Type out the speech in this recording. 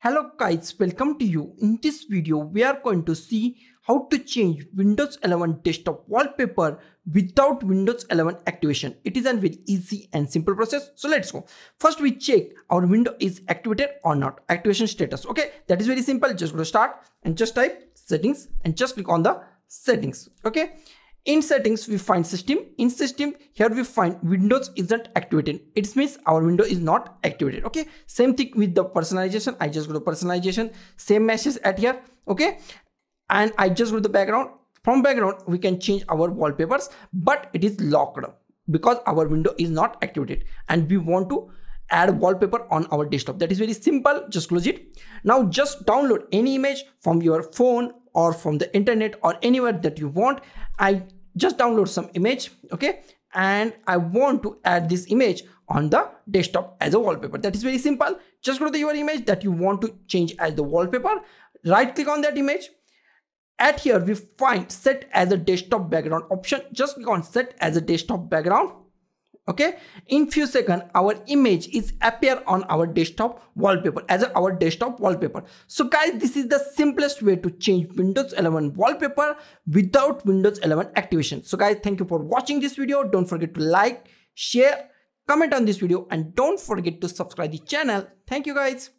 Hello guys, welcome to you. In this video we are going to see how to change Windows 11 desktop wallpaper without Windows 11 activation. It is a very easy and simple process, so let's go. First we check our window is activated or not, activation status. Okay, that is very simple. Just go to start and just type settings and just click on the settings. Okay, in settings we find system. In system here we find Windows isn't activated. It means our window is not activated. Okay, same thing with the personalization. I just go to personalization, same message at here. Okay, and I just go to the background. From background we can change our wallpapers, but it is locked because our window is not activated and we want to add wallpaper on our desktop. That is very simple. Just close it. Now just download any image from your phone or from the internet or anywhere that you want. I just download some image, okay, and I want to add this image on the desktop as a wallpaper. That is very simple. Just go to your image that you want to change as the wallpaper, right click on that image. At here we find set as a desktop background option. Just click on set as a desktop background. Okay, in few seconds our image is appear on our desktop wallpaper as our desktop wallpaper. So guys, this is the simplest way to change Windows 11 wallpaper without Windows 11 activation. So guys, thank you for watching this video. Don't forget to like, share, comment on this video, and don't forget to subscribe the channel. Thank you guys.